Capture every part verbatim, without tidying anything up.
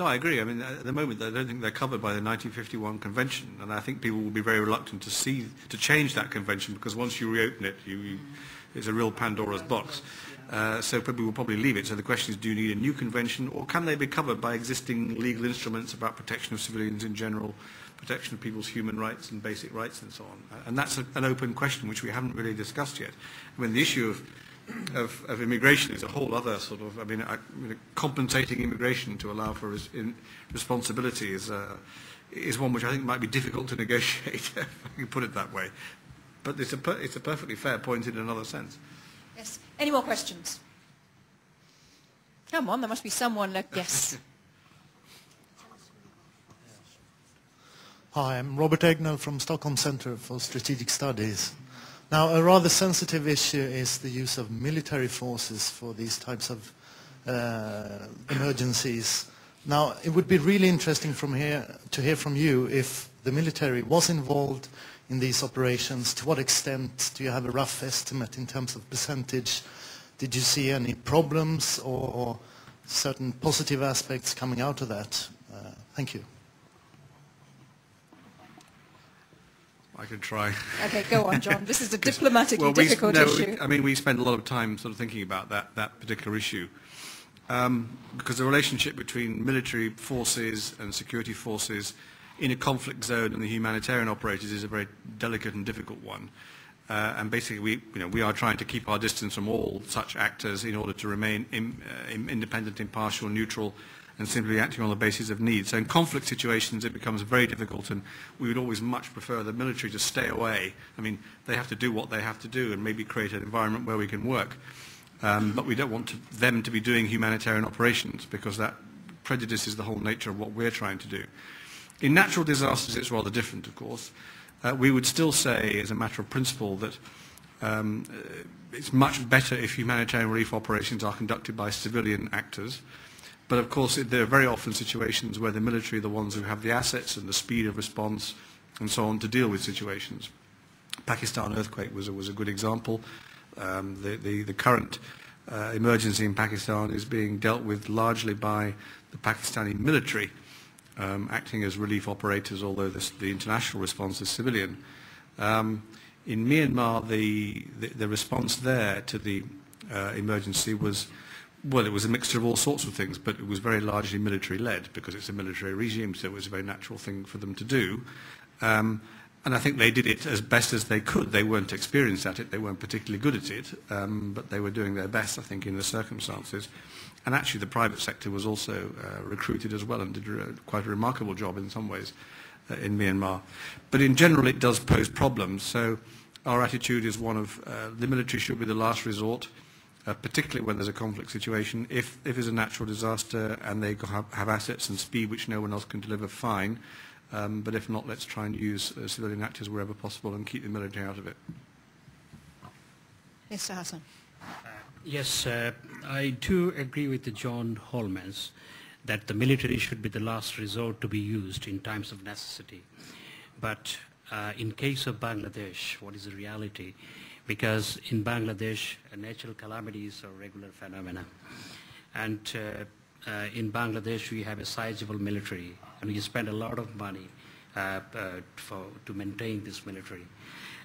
No, I agree. I mean, at the moment, I don't think they're covered by the nineteen fifty-one convention, and I think people will be very reluctant to see to change that convention, because once you reopen it, you, you, it's a real Pandora's box. Uh, so people will probably leave it. So the question is, do you need a new convention, or can they be covered by existing legal instruments about protection of civilians in general, protection of people's human rights and basic rights and so on? And that's a, an open question which we haven't really discussed yet. I mean, the issue of Of, of immigration is a whole other sort of, I mean, I, you know, compensating immigration to allow for res, in, responsibility is, uh, is one which I think might be difficult to negotiate, if I can put it that way. But it's a, per, it's a perfectly fair point in another sense. Yes. Any more questions? Come on, there must be someone. Like, yes. Hi, I'm Robert Egnell from Stockholm Centre for Strategic Studies. Now, a rather sensitive issue is the use of military forces for these types of uh, emergencies. Now, it would be really interesting from here to hear from you if the military was involved in these operations. To what extent do you have a rough estimate in terms of percentage? Did you see any problems or, or certain positive aspects coming out of that? Uh, thank you. I can try. Okay, go on, John. This is a diplomatic well, and difficult we, no, issue. I mean, we spend a lot of time sort of thinking about that, that particular issue. Um, because the relationship between military forces and security forces in a conflict zone and the humanitarian operators is a very delicate and difficult one. Uh, and basically, we, you know, we are trying to keep our distance from all such actors in order to remain in, uh, independent, impartial, neutral, and simply acting on the basis of need. So in conflict situations it becomes very difficult, and we would always much prefer the military to stay away. I mean, they have to do what they have to do and maybe create an environment where we can work. Um, but we don't want to, them to be doing humanitarian operations, because that prejudices the whole nature of what we're trying to do. In natural disasters it's rather different, of course. Uh, we would still say, as a matter of principle, that um, it's much better if humanitarian relief operations are conducted by civilian actors. But of course, there are very often situations where the military are the ones who have the assets and the speed of response and so on to deal with situations. Pakistan earthquake was a, was a good example. Um, the, the, the current uh, emergency in Pakistan is being dealt with largely by the Pakistani military, um, acting as relief operators, although this, the international response is civilian. Um, in Myanmar, the, the, the response there to the uh, emergency was, well, it was a mixture of all sorts of things, but it was very largely military-led, because it's a military regime, so it was a very natural thing for them to do. Um, and I think they did it as best as they could. They weren't experienced at it, they weren't particularly good at it, um, but they were doing their best, I think, in the circumstances. And actually the private sector was also uh, recruited as well and did re quite a remarkable job in some ways uh, in Myanmar. But in general it does pose problems, so our attitude is one of uh, the military should be the last resort. Uh, particularly when there's a conflict situation. If, if there's a natural disaster and they have, have assets and speed which no one else can deliver, fine. Um, but if not, let's try and use uh, civilian actors wherever possible and keep the military out of it. Mister Hassan. Uh, yes, uh, I do agree with the John Holmes that the military should be the last resort to be used in times of necessity. But uh, in case of Bangladesh, what is the reality? Because in Bangladesh, natural calamities are regular phenomena. And uh, uh, in Bangladesh, we have a sizable military, and we spend a lot of money uh, uh, for, to maintain this military.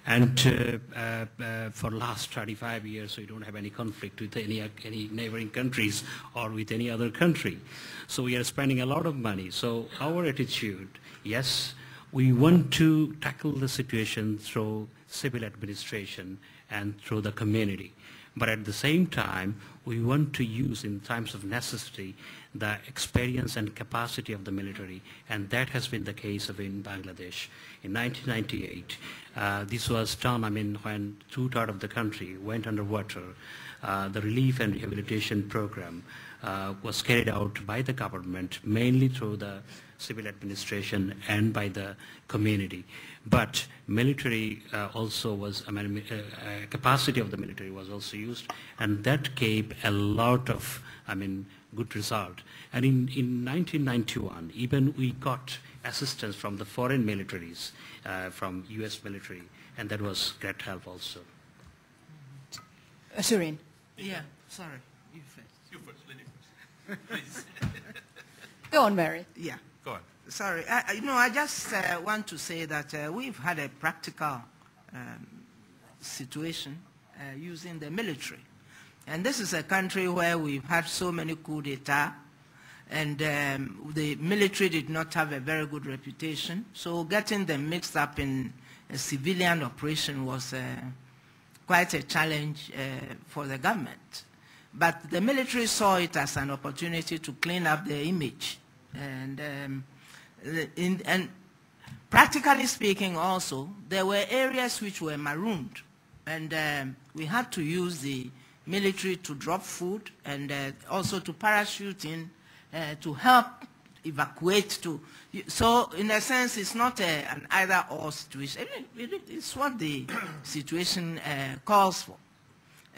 And uh, uh, uh, for the last thirty-five years, we don't have any conflict with any, any neighboring countries or with any other country. So we are spending a lot of money. So our attitude, yes, we want to tackle the situation through civil administration and through the community. But at the same time, we want to use in times of necessity the experience and capacity of the military, and that has been the case of in Bangladesh. In nineteen ninety-eight, uh, this was done, I mean, when two-thirds of the country went underwater, uh, the relief and rehabilitation program uh, was carried out by the government, mainly through the civil administration and by the community. But military uh, also was, I mean, uh, capacity of the military was also used, and that gave a lot of, I mean, good result. And in, in nineteen ninety-one, even we got assistance from the foreign militaries, uh, from U S military, and that was great help also. Uh, Surin. Yeah, sorry, you first. You first, Lenny first. Please. Go on, Mary. Yeah. Go on. Sorry. I, you know, I just uh, want to say that uh, we've had a practical um, situation uh, using the military. And this is a country where we've had so many coups d'etat, and um, the military did not have a very good reputation. So getting them mixed up in a civilian operation was uh, quite a challenge uh, for the government. But the military saw it as an opportunity to clean up their image. And, um, in, and practically speaking also, there were areas which were marooned. And um, we had to use the military to drop food and uh, also to parachute in uh, to help evacuate to. So in a sense, it's not a, an either or situation. It's what the situation uh, calls for.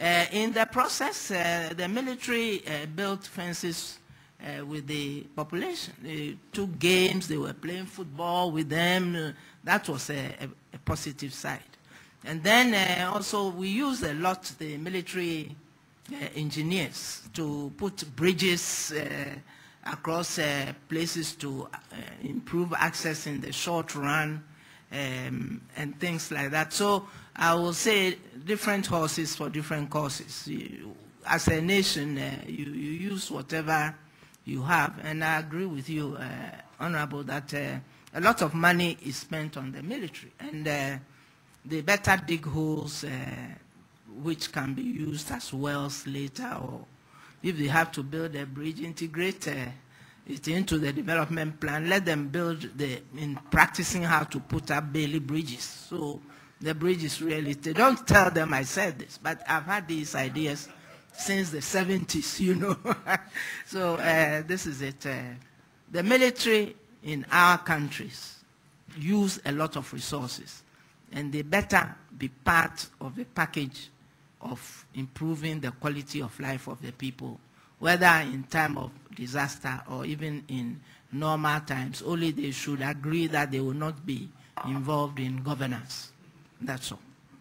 Uh, in the process, uh, the military uh, built fences uh, with the population. They took games, they were playing football with them. Uh, that was a, a, a positive side. And then uh, also we used a lot the military uh, engineers to put bridges uh, across uh, places to uh, improve access in the short run um, and things like that. So I will say different horses for different courses. You, as a nation, uh, you, you use whatever you have. And I agree with you, uh, Honorable, that uh, a lot of money is spent on the military. And uh, they better dig holes uh, which can be used as wells later, or if they have to build a bridge, integrate uh, it into the development plan. Let them build the, in practicing how to put up bailey bridges. So the bridge is really, they don't tell them I said this, but I've had these ideas since the seventies, you know. So uh, this is it. Uh, the military in our countries use a lot of resources, and they better be part of the package of improving the quality of life of the people, whether in time of disaster or even in normal times. Only they should agree that they will not be involved in governance. That's all.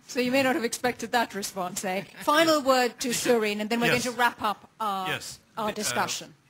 So you may not have expected that response, eh? Final word to Surin, and then we're yes. going to wrap up our, yes. our discussion. Uh,